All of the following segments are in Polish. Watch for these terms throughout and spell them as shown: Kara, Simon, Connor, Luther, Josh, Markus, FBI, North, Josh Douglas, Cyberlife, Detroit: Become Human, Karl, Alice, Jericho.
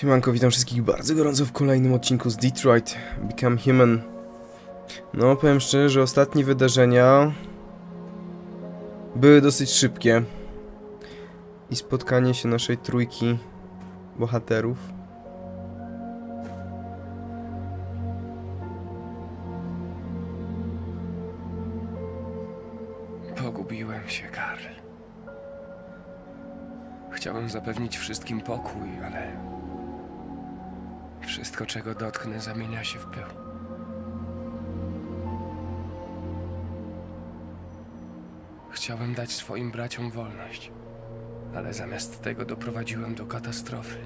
Siemanko, witam wszystkich bardzo gorąco w kolejnym odcinku z Detroit: Become Human. No, powiem szczerze, że ostatnie wydarzenia były dosyć szybkie. I spotkanie się naszej trójki bohaterów. Pogubiłem się, Karl. Chciałem zapewnić wszystkim pokój, ale... wszystko, czego dotknę, zamienia się w pył. Chciałem dać swoim braciom wolność, ale zamiast tego doprowadziłem do katastrofy.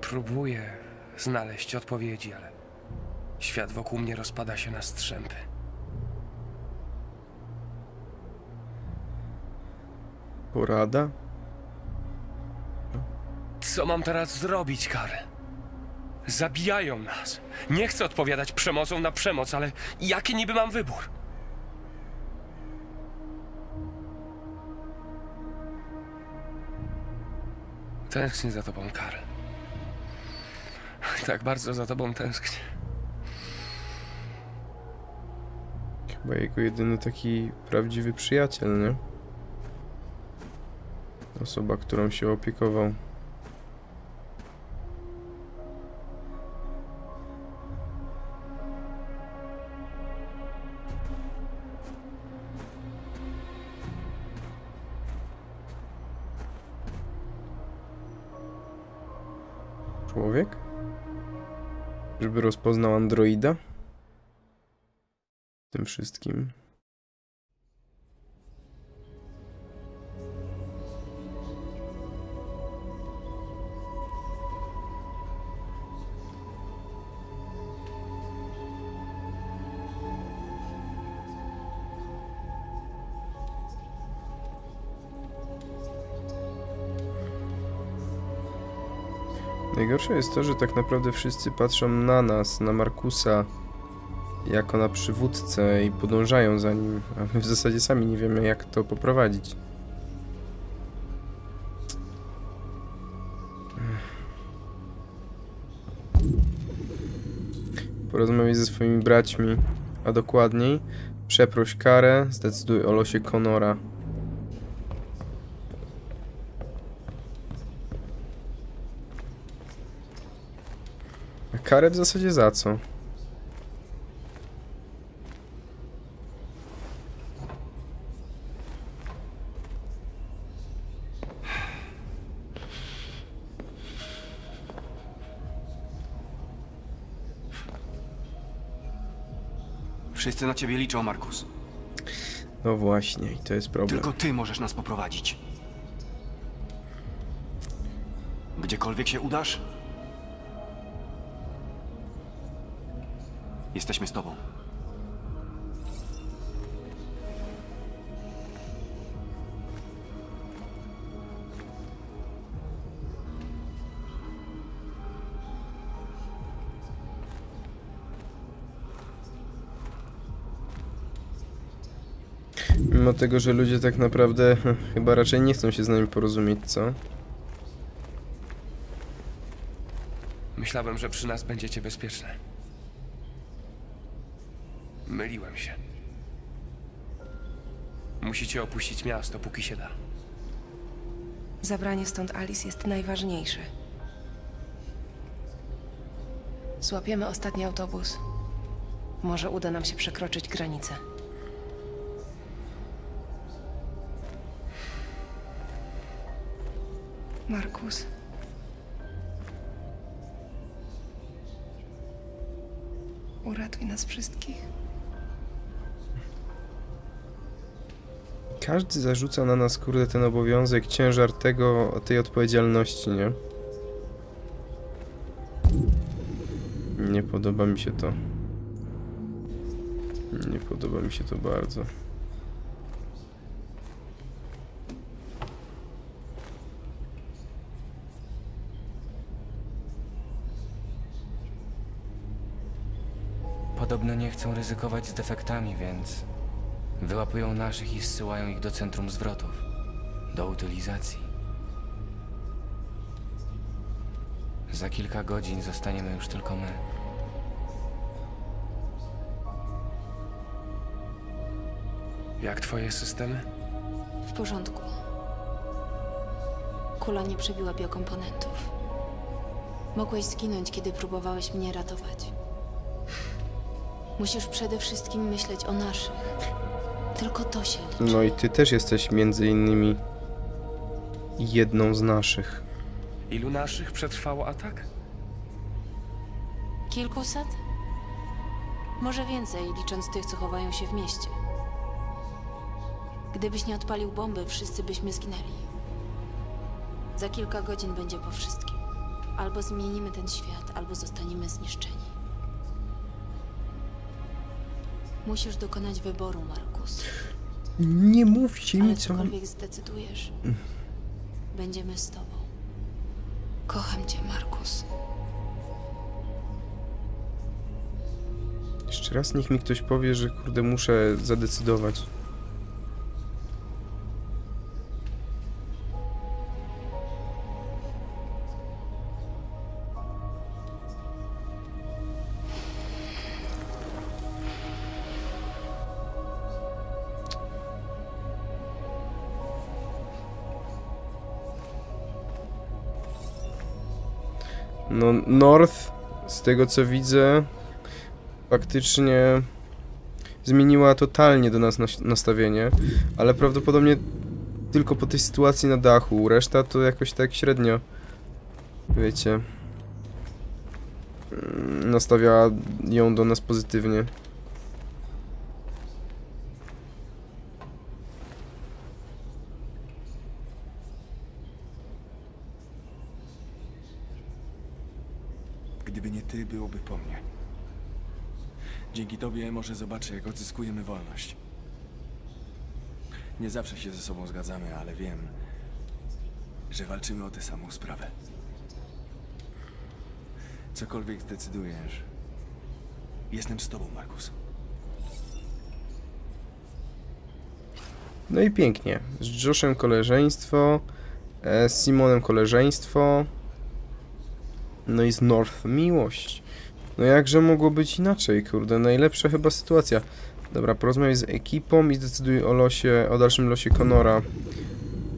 Próbuję znaleźć odpowiedzi, ale świat wokół mnie rozpada się na strzępy. Porada? Co mam teraz zrobić, Karl? Zabijają nas. Nie chcę odpowiadać przemocą na przemoc, ale jaki niby mam wybór? Tęsknię za tobą, Karl. Tak bardzo za tobą tęsknię. Chyba jego jedyny taki prawdziwy przyjaciel, nie? Osoba, którą się opiekował. Człowiek? Żeby rozpoznał androida? Tym wszystkim. Najgorsze jest to, że tak naprawdę wszyscy patrzą na nas, na Markusa, jako na przywódcę i podążają za nim, a my w zasadzie sami nie wiemy, jak to poprowadzić. Porozmawiaj ze swoimi braćmi, a dokładniej przeproś Karę, zdecyduj o losie Connora. Karę w zasadzie za co? Wszyscy na ciebie liczą, Markus. No właśnie, i to jest problem. Tylko ty możesz nas poprowadzić. Gdziekolwiek się udasz, jesteśmy z tobą. Mimo tego, że ludzie tak naprawdę chyba raczej nie chcą się z nami porozumieć, co? Myślałem, że przy nas będziecie bezpieczne. Myliłem się. Musicie opuścić miasto, póki się da. Zabranie stąd Alice jest najważniejsze. Złapiemy ostatni autobus. Może uda nam się przekroczyć granicę. Markus... uratuj nas wszystkich. Każdy zarzuca na nas, kurde, ten obowiązek, ciężar tego, tej odpowiedzialności, nie? Nie podoba mi się to. Nie podoba mi się to bardzo. Podobno nie chcą ryzykować z defektami, więc wyłapują naszych i zsyłają ich do centrum zwrotów, do utylizacji. Za kilka godzin zostaniemy już tylko my. Jak twoje systemy? W porządku. Kula nie przebiła biokomponentów. Mogłeś zginąć, kiedy próbowałeś mnie ratować. Musisz przede wszystkim myśleć o naszych. Tylko to się liczy. No i ty też jesteś między innymi jedną z naszych. Ilu naszych przetrwało atak? Kilkuset? Może więcej, licząc tych, co chowają się w mieście. Gdybyś nie odpalił bomby, wszyscy byśmy zginęli. Za kilka godzin będzie po wszystkim. Albo zmienimy ten świat, albo zostaniemy zniszczeni. Musisz dokonać wyboru, Markus. Nie mówcie mi, co... Ale cokolwiek zdecydujesz, będziemy z tobą. Kocham cię, Markus. Jeszcze raz niech mi ktoś powie, że kurde muszę zadecydować. No, North, z tego co widzę, faktycznie zmieniła totalnie do nas nastawienie, ale prawdopodobnie tylko po tej sytuacji na dachu, reszta to jakoś tak średnio, wiecie, nastawiała ją do nas pozytywnie. Gdyby nie ty, byłoby po mnie. Dzięki tobie może zobaczę, jak odzyskujemy wolność. Nie zawsze się ze sobą zgadzamy, ale wiem, że walczymy o tę samą sprawę. Cokolwiek zdecydujesz, jestem z tobą, Markus. No i pięknie. Z Joshem koleżeństwo, z Simonem koleżeństwo. No i z North miłość. No jakże mogło być inaczej, kurde, najlepsza chyba sytuacja. Dobra, porozmawiaj z ekipą i zdecyduj o losie, o dalszym losie Connora.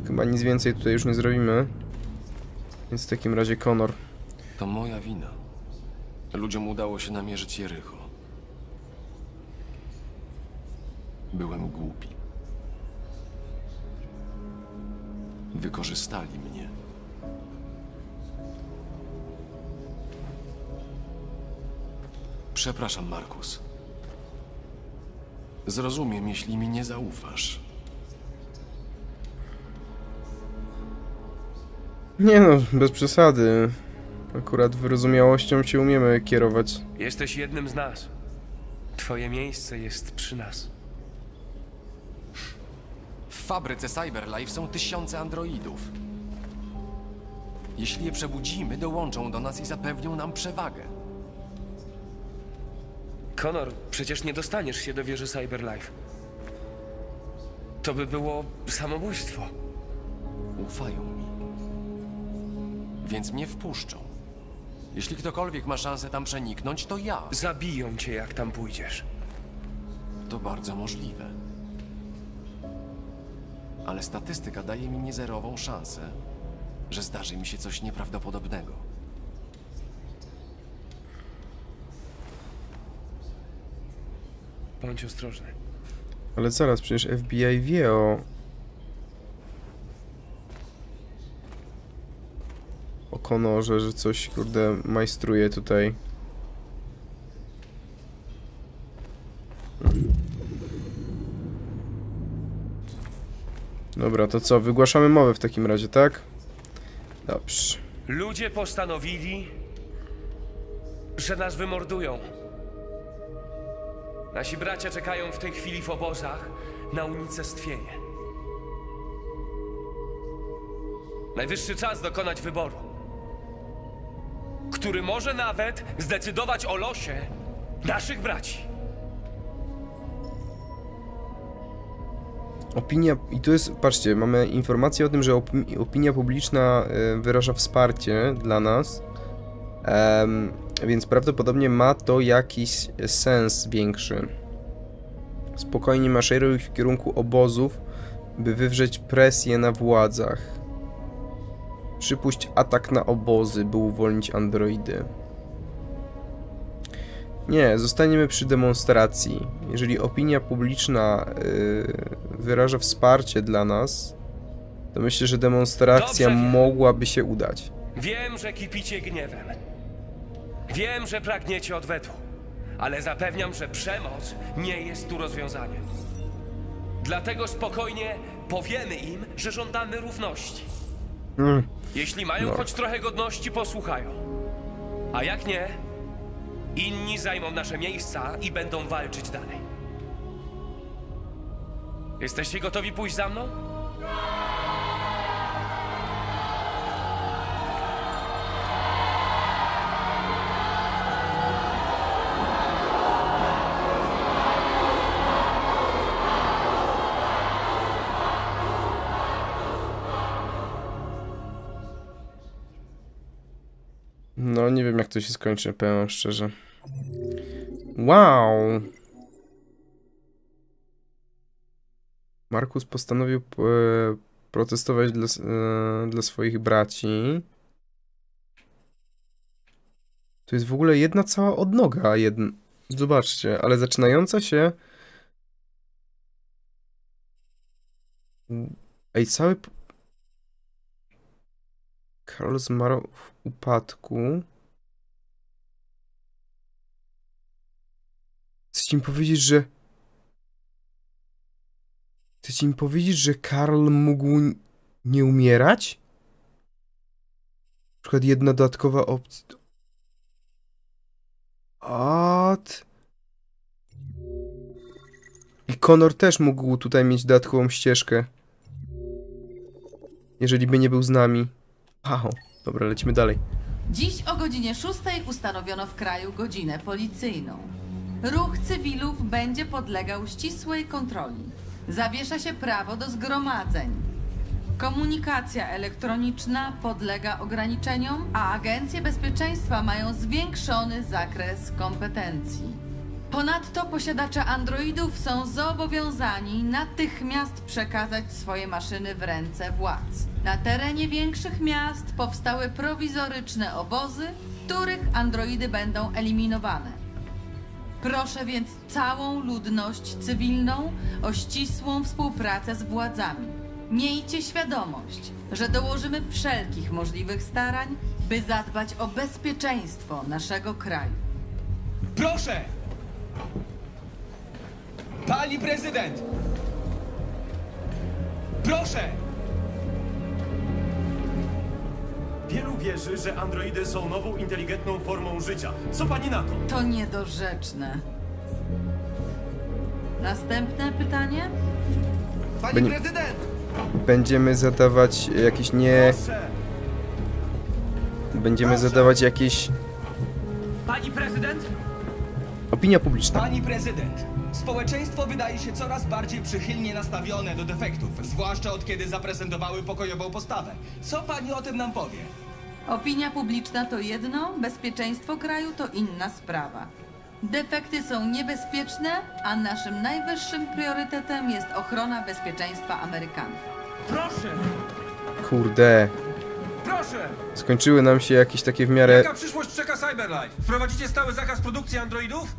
Chyba nic więcej tutaj już nie zrobimy. Więc w takim razie Connor. To moja wina. Ludziom udało się namierzyć Jericho. Byłem głupi. Wykorzystali mnie. Przepraszam, Markus. Zrozumiem, jeśli mi nie zaufasz. Nie no, bez przesady. Akurat wyrozumiałością się umiemy kierować. Jesteś jednym z nas. Twoje miejsce jest przy nas. W fabryce Cyberlife są tysiące androidów. Jeśli je przebudzimy, dołączą do nas i zapewnią nam przewagę. Connor, przecież nie dostaniesz się do wieży Cyberlife. To by było samobójstwo. Ufają mi. Więc mnie wpuszczą. Jeśli ktokolwiek ma szansę tam przeniknąć, to ja. Zabiją cię, jak tam pójdziesz. To bardzo możliwe. Ale statystyka daje mi niezerową szansę, że zdarzy mi się coś nieprawdopodobnego. Bądź ostrożny. Ale zaraz, przecież FBI wie o Connorze, że coś, kurde, majstruje tutaj. Dobra, to co? Wygłaszamy mowę w takim razie, tak? Dobrze. Ludzie postanowili, że nas wymordują. Nasi bracia czekają w tej chwili w obozach na unicestwienie. Najwyższy czas dokonać wyboru, który może nawet zdecydować o losie naszych braci. Opinia... I tu jest... Patrzcie, mamy informację o tym, że opinia publiczna wyraża wsparcie dla nas. Więc prawdopodobnie ma to jakiś sens większy. Spokojnie maszeruj ich w kierunku obozów, by wywrzeć presję na władzach. Przypuść atak na obozy, by uwolnić androidy. Nie, zostaniemy przy demonstracji. Jeżeli opinia publiczna wyraża wsparcie dla nas, to myślę, że demonstracja mogłaby się udać. Wiem, że kipicie gniewem. Wiem, że pragniecie odwetu. Ale zapewniam, że przemoc nie jest tu rozwiązaniem. Dlatego spokojnie powiemy im, że żądamy równości. Jeśli mają choć trochę godności, posłuchają. A jak nie, inni zajmą nasze miejsca i będą walczyć dalej. Jesteście gotowi pójść za mną? No nie wiem, jak to się skończy, powiem wam szczerze. Wow! Markus postanowił protestować dla swoich braci. To jest w ogóle jedna cała odnoga. Zobaczcie, ale zaczynająca się... Ej, cały... Karl zmarł w upadku. Chcecie mi powiedzieć, że Karl mógł nie umierać? Na przykład jedna dodatkowa opcja. I Connor też mógł tutaj mieć dodatkową ścieżkę. Jeżeli by nie był z nami. Wow. Dobra, lecimy dalej. Dziś o godzinie 6 ustanowiono w kraju godzinę policyjną. Ruch cywilów będzie podlegał ścisłej kontroli. Zawiesza się prawo do zgromadzeń. Komunikacja elektroniczna podlega ograniczeniom, a agencje bezpieczeństwa mają zwiększony zakres kompetencji. Ponadto posiadacze androidów są zobowiązani natychmiast przekazać swoje maszyny w ręce władz. Na terenie większych miast powstały prowizoryczne obozy, w których androidy będą eliminowane. Proszę więc całą ludność cywilną o ścisłą współpracę z władzami. Miejcie świadomość, że dołożymy wszelkich możliwych starań, by zadbać o bezpieczeństwo naszego kraju. Proszę! Pani prezydent! Proszę! Wielu wierzy, że androidy są nową, inteligentną formą życia. Co pani na to? To niedorzeczne. Następne pytanie? Pani prezydent! Będziemy zadawać jakieś Pani prezydent? Opinia publiczna. Pani prezydent, społeczeństwo wydaje się coraz bardziej przychylnie nastawione do defektów, zwłaszcza od kiedy zaprezentowały pokojową postawę. Co pani o tym nam powie? Opinia publiczna to jedno, bezpieczeństwo kraju to inna sprawa. Defekty są niebezpieczne, a naszym najwyższym priorytetem jest ochrona bezpieczeństwa Amerykanów. Proszę! Kurde. Proszę! Skończyły nam się jakieś takie w miarę... Jaka przyszłość czeka Cyberlife? Wprowadzicie stały zakaz produkcji androidów?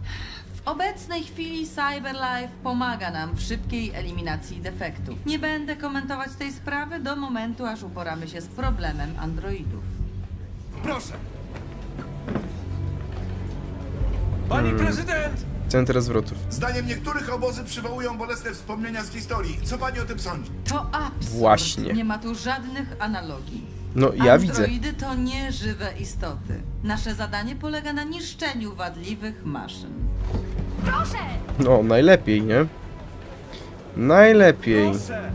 W obecnej chwili Cyberlife pomaga nam w szybkiej eliminacji defektów. Nie będę komentować tej sprawy do momentu, aż uporamy się z problemem androidów. Proszę! Pani prezydent! Centra zwrotów. Zdaniem niektórych obozy przywołują bolesne wspomnienia z historii. Co pani o tym sądzi? To absurd. Właśnie. Nie ma tu żadnych analogii. No, ja widzę. Androidy to nieżywe istoty. Nasze zadanie polega na niszczeniu wadliwych maszyn. Proszę! No, najlepiej, nie? Najlepiej. Proszę.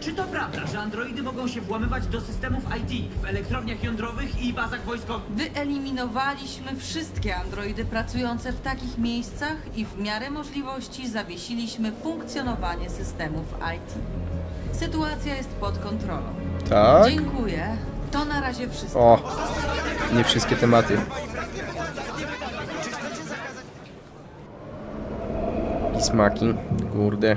Czy to prawda, że androidy mogą się włamywać do systemów IT w elektrowniach jądrowych i bazach wojskowych? Wyeliminowaliśmy wszystkie androidy pracujące w takich miejscach i w miarę możliwości zawiesiliśmy funkcjonowanie systemów IT. Sytuacja jest pod kontrolą. Tak? Dziękuję, To na razie wszystko. O, nie wszystkie tematy. I smaki, kurde.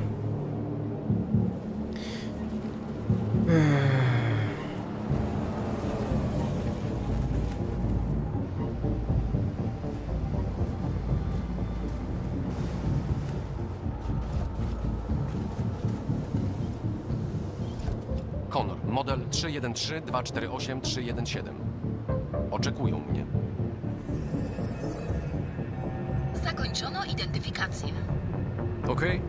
Connor, model 313-248-317. Oczekują mnie. Zakończono identyfikację. Okej.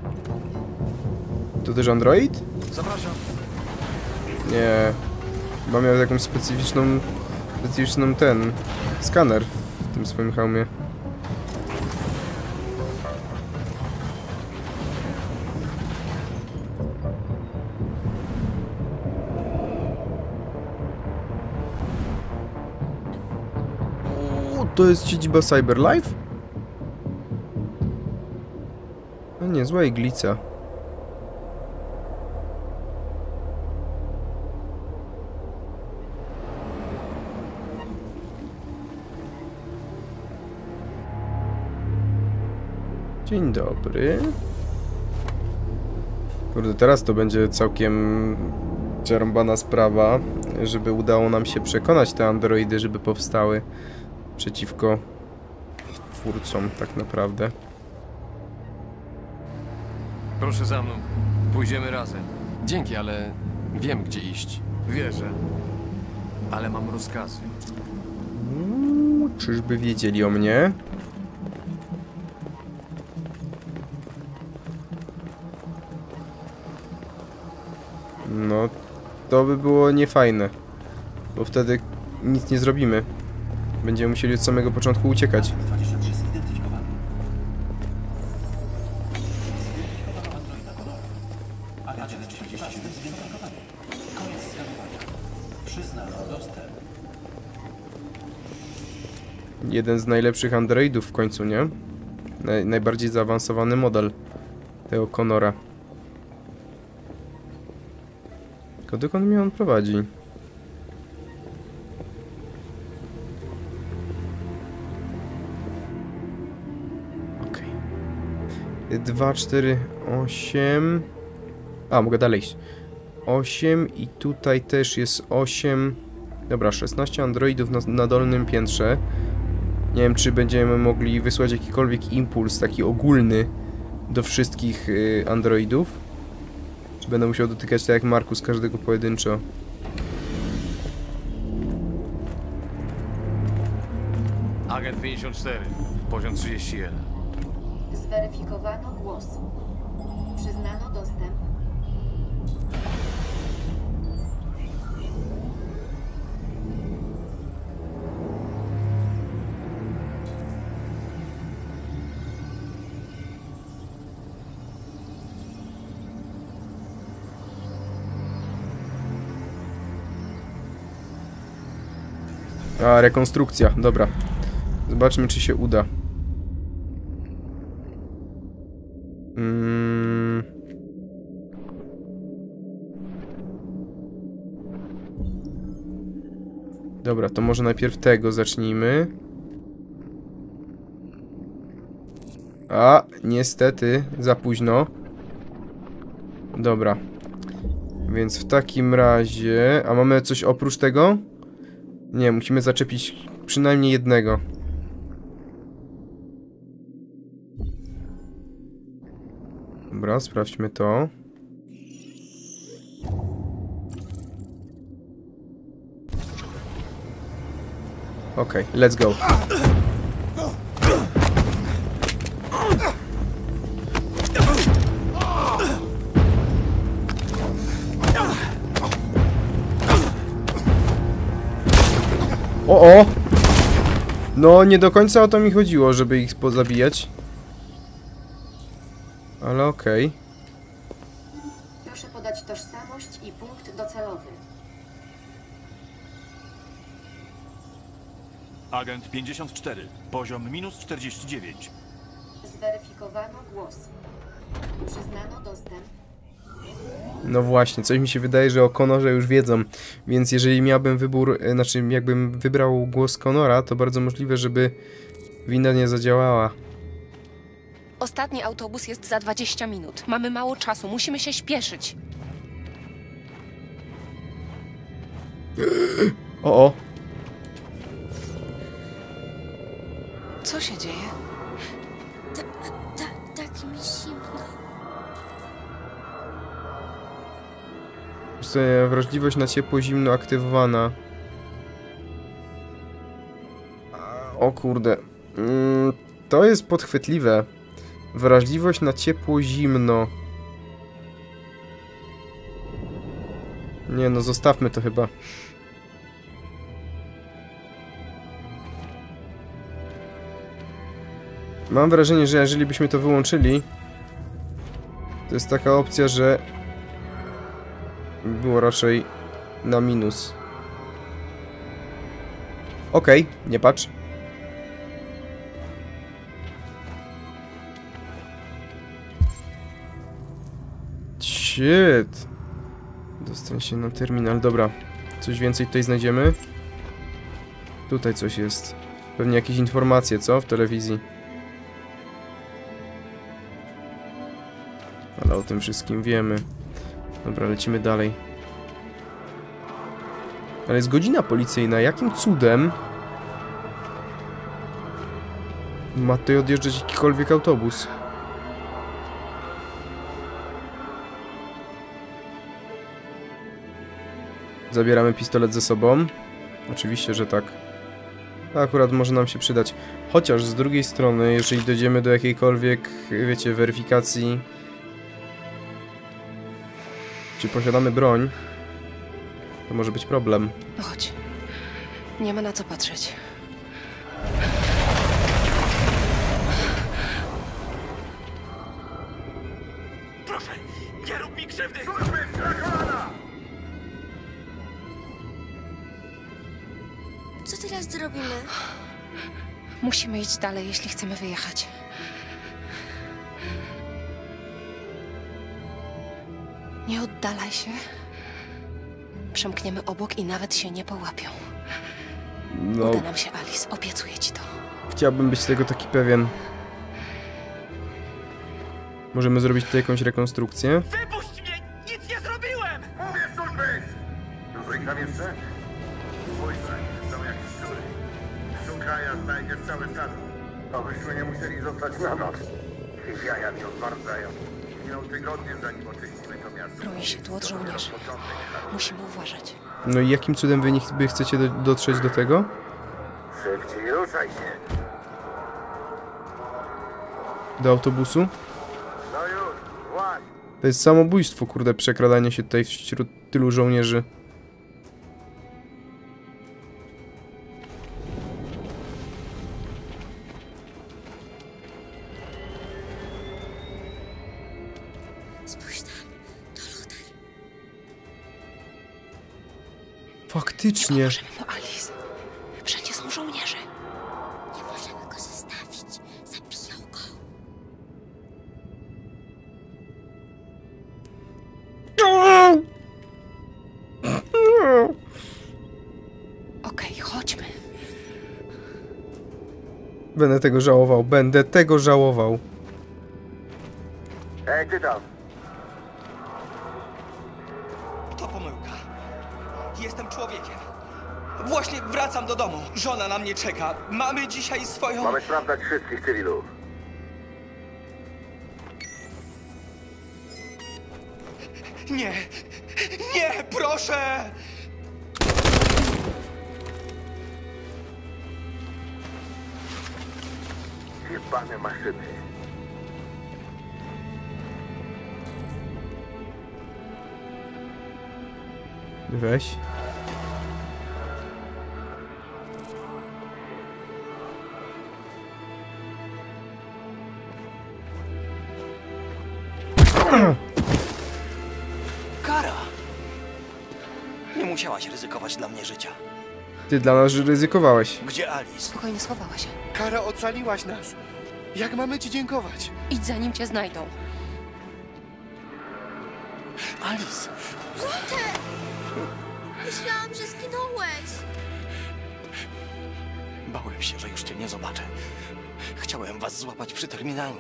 To też android? Zapraszam. Nie. Chyba miał jakąś specyficzną skaner w tym swoim hełmie. To jest siedziba Cyberlife? No nie, zła iglica. Dzień dobry. Kurde, teraz to będzie całkiem przerąbana sprawa, żeby udało nam się przekonać te androidy, żeby powstały przeciwko twórcom, tak naprawdę. Proszę za mną. Pójdziemy razem. Dzięki, ale wiem, gdzie iść. Wierzę. Ale mam rozkazy. Czyżby wiedzieli o mnie? No, to by było niefajne. Bo wtedy nic nie zrobimy. Będziemy musieli od samego początku uciekać. Jeden z najlepszych androidów w końcu, nie? Najbardziej zaawansowany model tego Connora. Tylko dokąd mnie on prowadzi? Dwa, cztery, osiem. A, mogę dalej iść. 8 i tutaj też jest 8. Dobra, 16 androidów na dolnym piętrze. Nie wiem, czy będziemy mogli wysłać jakikolwiek impuls, taki ogólny, do wszystkich androidów. Czy będę musiał dotykać, tak jak Markus, każdego pojedynczo. Agent 54, poziom 31. Zweryfikowano głos. Przyznano dostęp. A, rekonstrukcja. Dobra. Zobaczmy, czy się uda. Dobra, to może najpierw tego zacznijmy. A, niestety, za późno. Dobra. Więc w takim razie... A mamy coś oprócz tego? Nie, musimy zaczepić przynajmniej jednego. Dobra, sprawdźmy to. Okej, let's go. O! No, nie do końca o to mi chodziło, żeby ich pozabijać. Ale okej. Proszę podać tożsamość i punkt docelowy. Agent 54, poziom minus 49. Zweryfikowano głos. Przyznano dostęp. No właśnie, coś mi się wydaje, że o Connorze już wiedzą, więc jeżeli miałbym wybór, znaczy jakbym wybrał głos Connora, to bardzo możliwe, żeby winda nie zadziałała. Ostatni autobus jest za 20 minut. Mamy mało czasu, musimy się śpieszyć. O-o. Co się dzieje? Tak mi zimno. Wrażliwość na ciepło, zimno aktywowana. O kurde. To jest podchwytliwe. Wrażliwość na ciepło, zimno. Nie no, zostawmy to chyba. Mam wrażenie, że jeżeli byśmy to wyłączyli, to jest taka opcja, że było raczej na minus. Okej, nie patrz. Shit. Dostań się na terminal. Dobra. Coś więcej tutaj znajdziemy? Tutaj coś jest. Pewnie jakieś informacje, co? W telewizji. Ale o tym wszystkim wiemy. Dobra, lecimy dalej. Ale jest godzina policyjna. Jakim cudem ma tutaj odjeżdżać jakikolwiek autobus? Zabieramy pistolet ze sobą. Oczywiście, że tak. To akurat może nam się przydać. Chociaż z drugiej strony, jeżeli dojdziemy do jakiejkolwiek, wiecie, weryfikacji, czy posiadamy broń, to może być problem. Chodź. Nie ma na co patrzeć. Proszę, nie rób mi krzywdy! Co teraz zrobimy? Musimy iść dalej, jeśli chcemy wyjechać. Nie oddalaj się. Przemkniemy obok i nawet się nie połapią. No. Uda nam się, Alice. Obiecuję ci to. Chciałbym być tego taki pewien. Możemy zrobić tutaj jakąś rekonstrukcję? Wypuść mnie! Nic nie zrobiłem! Mówię, sądy! No i tam jeszcze? Wojska są jak szczury. Szukaja znajdzie cały czas. To byśmy nie musieli zostać na noc. I jaja mi odwardzają. Minął tygodnie, zanim oczyścimy to miasto. Broi się tu od żołnierzy. Musimy uważać. No i jakim cudem wy niby chcecie dotrzeć do tego? Szybciej ruszaj się. Do autobusu? No już, właśnie. To jest samobójstwo, kurde, przekradanie się tutaj wśród tylu żołnierzy. Faktycznie. Nie możemy mu, Alice. Wszędzie są żołnierze. Nie możemy go zostawić. Zabiją go. Okej, chodźmy. Będę tego żałował. Będę tego żałował. Ej, ty tam. Właśnie wracam do domu. Żona na mnie czeka. Mamy dzisiaj swoją... Mamy sprawdzać wszystkich cywilów. Nie! Nie! Proszę! Jebane maszyny. Weź. Kara! Nie musiałaś ryzykować dla mnie życia. Ty dla nas ryzykowałeś. Gdzie Alice? Spokojnie, schowała się. Kara, ocaliłaś nas. Jak mamy ci dziękować? Idź, zanim cię znajdą. Alice! Walter! Myślałam, że zginąłeś! Bałem się, że już cię nie zobaczę. Chciałem was złapać przy terminalu,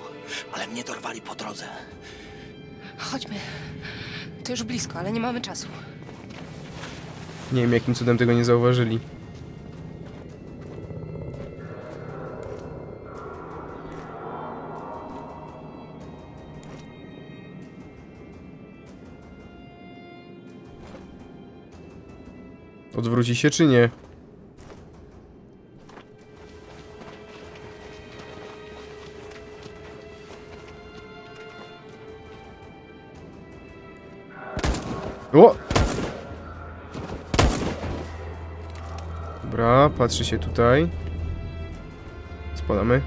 ale mnie dorwali po drodze. Chodźmy. To już blisko, ale nie mamy czasu. Nie wiem, jakim cudem tego nie zauważyli. Odwróci się czy nie? O! Dobra, patrzy się tutaj. Spadamy.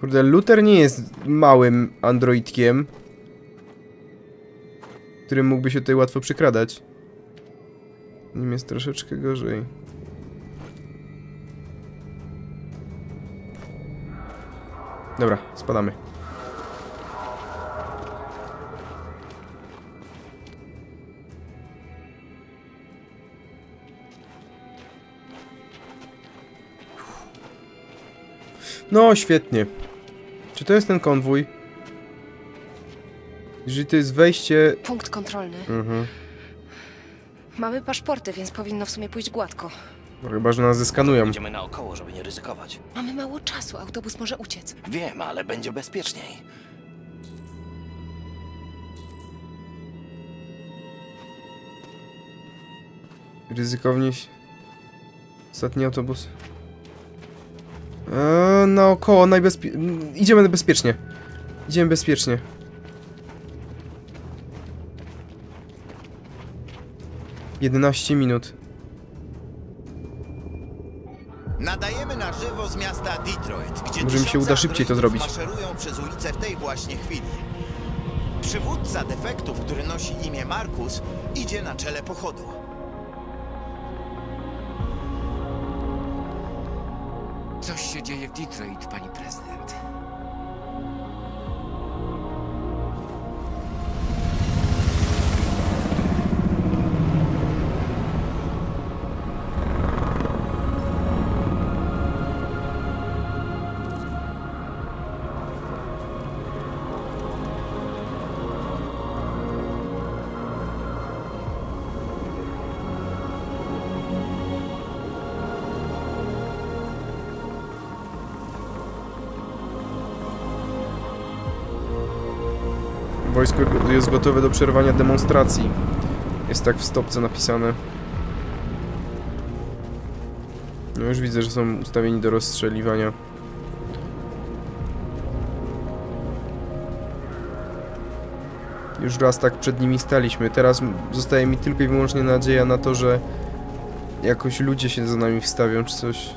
Kurde, Luther nie jest małym androidkiem, którym mógłby się tutaj łatwo przykradać. Nim jest troszeczkę gorzej. Dobra, spadamy. No, świetnie. Czy to jest ten konwój? Jeżeli to jest wejście... Punkt kontrolny. Mamy paszporty, więc powinno w sumie pójść gładko. No, chyba że nas zeskanują. Idziemy naokoło, żeby nie ryzykować. Mamy mało czasu, autobus może uciec. Wiem, ale będzie bezpieczniej. Ryzykownie się... Ostatni autobus. Naokoło, idziemy bezpiecznie. Idziemy bezpiecznie. Jedenaście minut. Nadajemy na żywo z miasta Detroit, gdzie może mi się uda szybciej to zrobić. Maszerują przez ulicę w tej właśnie chwili. Przywódca defektów, który nosi imię Markus, idzie na czele pochodu. Coś się dzieje w Detroit, pani prezydent. Wojsko jest gotowe do przerwania demonstracji. Jest tak w stopce napisane. No już widzę, że są ustawieni do rozstrzeliwania. Już raz tak przed nimi staliśmy. Teraz zostaje mi tylko i wyłącznie nadzieja na to, że jakoś ludzie się za nami wstawią czy coś.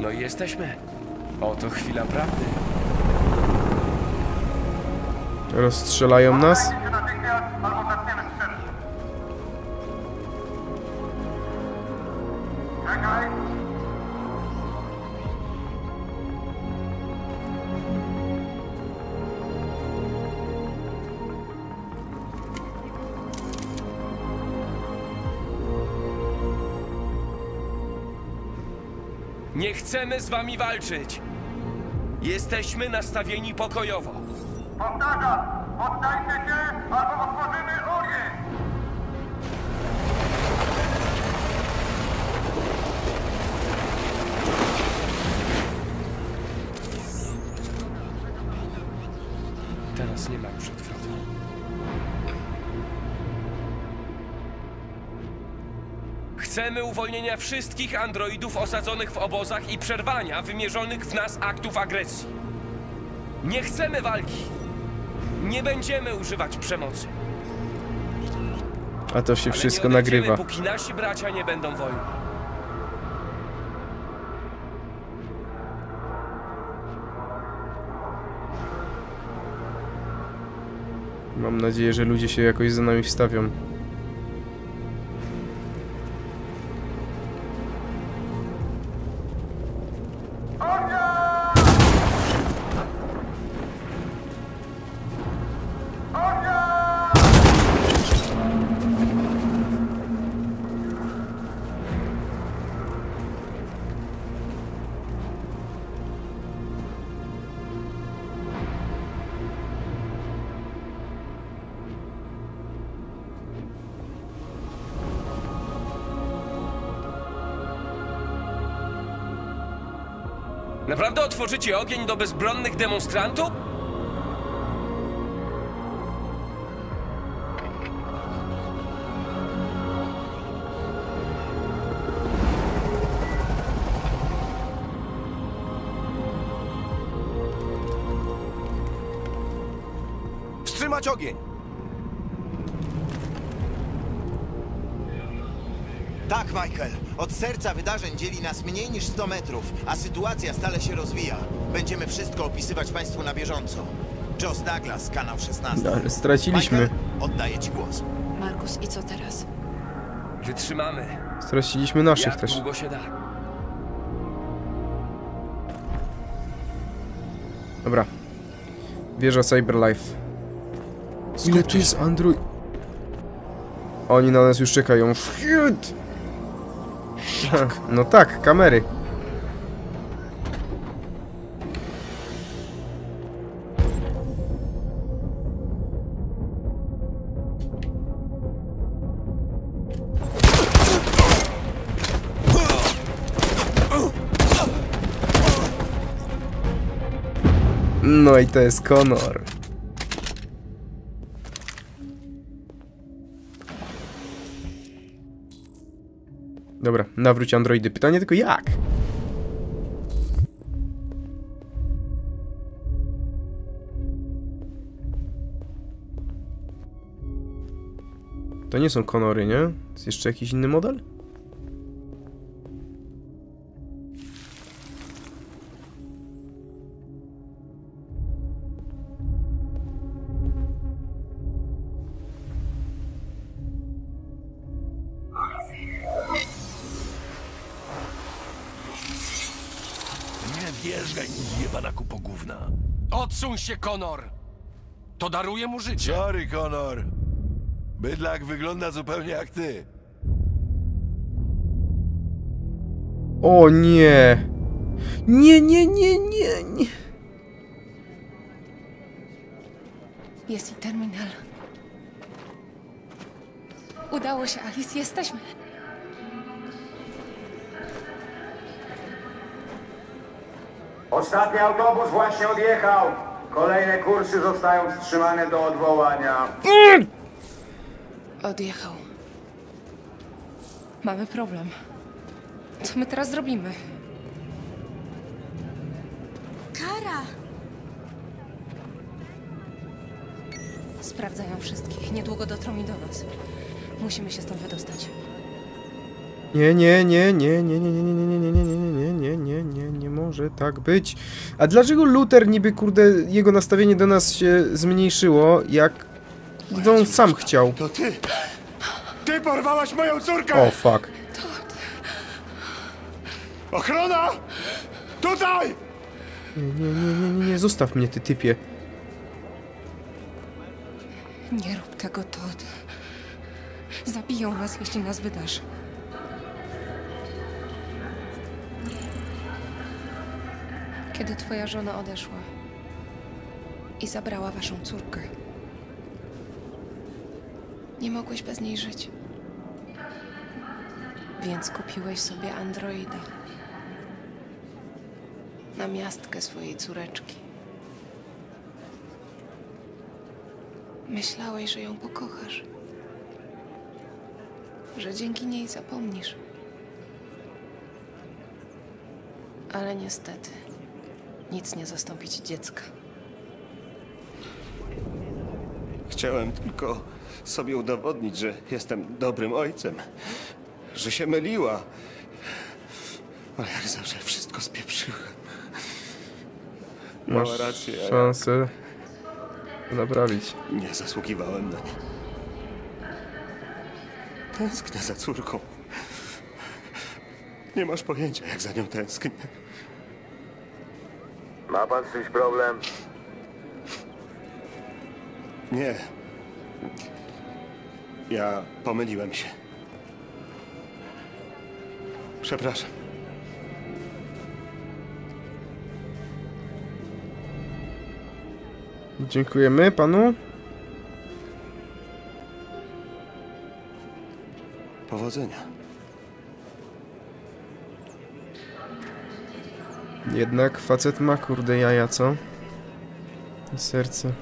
No i jesteśmy. Oto chwila prawdy. Rozstrzelają nas? Nie chcemy z wami walczyć. Jesteśmy nastawieni pokojowo. Powtarzam, poddajcie się, albo otworzymy ogień! Teraz nie ma już odwrotu. Chcemy uwolnienia wszystkich androidów osadzonych w obozach i przerwania wymierzonych w nas aktów agresji. Nie chcemy walki. Nie będziemy używać przemocy. A to się ale wszystko nie nagrywa. Póki nasi bracia nie będą wolni. Mam nadzieję, że ludzie się jakoś za nami wstawią. Naprawdę otworzycie ogień do bezbronnych demonstrantów? Wstrzymać ogień! Tak, Michael. Od serca wydarzeń dzieli nas mniej niż 100 metrów, a sytuacja stale się rozwija. Będziemy wszystko opisywać Państwu na bieżąco. Josh Douglas, kanał 16. No, ale straciliśmy. Michael, oddaję Ci głos. Markus, i co teraz? Wytrzymamy. Straciliśmy naszych jak też. Długo się da. Dobra. Wieża Cyberlife. Ile tu jest Android? Oni na nas już czekają. No tak, kamery. No i to jest Connor. Dobra, nawróć androidy. Pytanie tylko jak? To nie są Connory, nie? Jest jeszcze jakiś inny model? Odsuń się, Connor! To daruje mu życie. Sorry, Connor. Bydlak wygląda zupełnie jak ty. O nie! Nie. Jest i terminal. Udało się, Alice. Jesteśmy. Ostatni autobus właśnie odjechał. Kolejne kursy zostają wstrzymane do odwołania. Odjechał. Mamy problem. Co my teraz zrobimy? Kara! Sprawdzają wszystkich. Niedługo dotrą i do nas. Musimy się stąd wydostać. Nie, może tak być. A dlaczego Luther niby, kurde, jego nastawienie do nas się zmniejszyło, jak on sam chciał? To ty! Ty porwałaś moją córkę! O, fuck. Ochrona! Tutaj! Nie, zostaw mnie, ty typie. Nie rób tego, Todd. Zabiją nas, jeśli nas wydasz. Kiedy twoja żona odeszła i zabrała waszą córkę, nie mogłeś bez niej żyć. Więc kupiłeś sobie androida. Namiastkę swojej córeczki. Myślałeś, że ją pokochasz. Że dzięki niej zapomnisz. Ale niestety... nic nie zastąpi ci dziecka. Chciałem tylko sobie udowodnić, że jestem dobrym ojcem. Że się myliła. Ale jak zawsze wszystko spieprzyłem. Masz mała rację, szansę naprawić. Nie zasługiwałem na nie. Tęsknię za córką. Nie masz pojęcia, jak za nią tęsknię. Ma pan z czymś problem? Nie. Ja pomyliłem się. Przepraszam. Dziękujemy panu. Powodzenia. Jednak facet ma kurde jaja, co? I serce.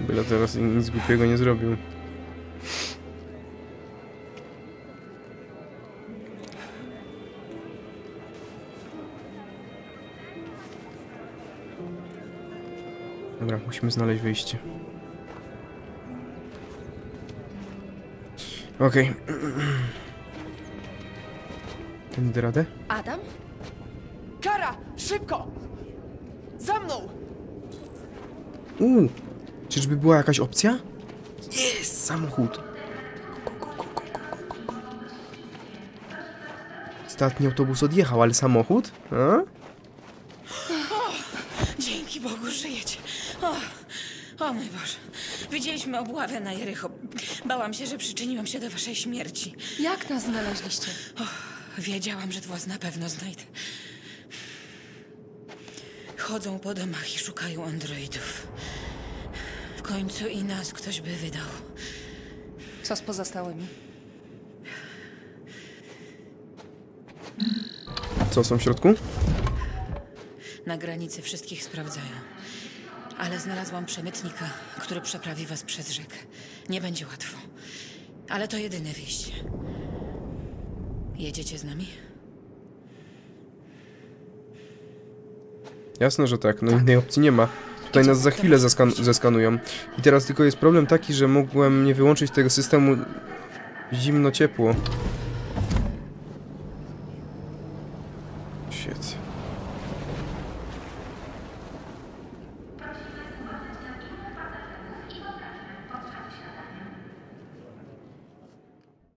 Byle teraz nic głupiego nie zrobił. Dobra, musimy znaleźć wyjście. Okej. Tędy radę? Adam? Kara! Szybko! Za mną! Czyżby była jakaś opcja? Jest! Samochód! Ostatni autobus odjechał, ale samochód? A? O, dzięki Bogu, żyjecie. O mój Boże. Widzieliśmy obławę na Jericho. Bałam się, że przyczyniłam się do waszej śmierci. Jak nas znaleźliście? O, wiedziałam, że was na pewno znajdę. Chodzą po domach i szukają androidów. W końcu i nas ktoś by wydał. Co z pozostałymi? Co są w środku? Na granicy wszystkich sprawdzają. Ale znalazłam przemytnika, który przeprawi was przez rzekę. Nie będzie łatwo. Ale to jedyne wyjście. Jedziecie z nami? Jasne, że tak. No tak. Innej opcji nie ma. Tutaj nas za chwilę zeskanują. I teraz tylko jest problem taki, że mogłem nie wyłączyć tego systemu zimno-ciepło.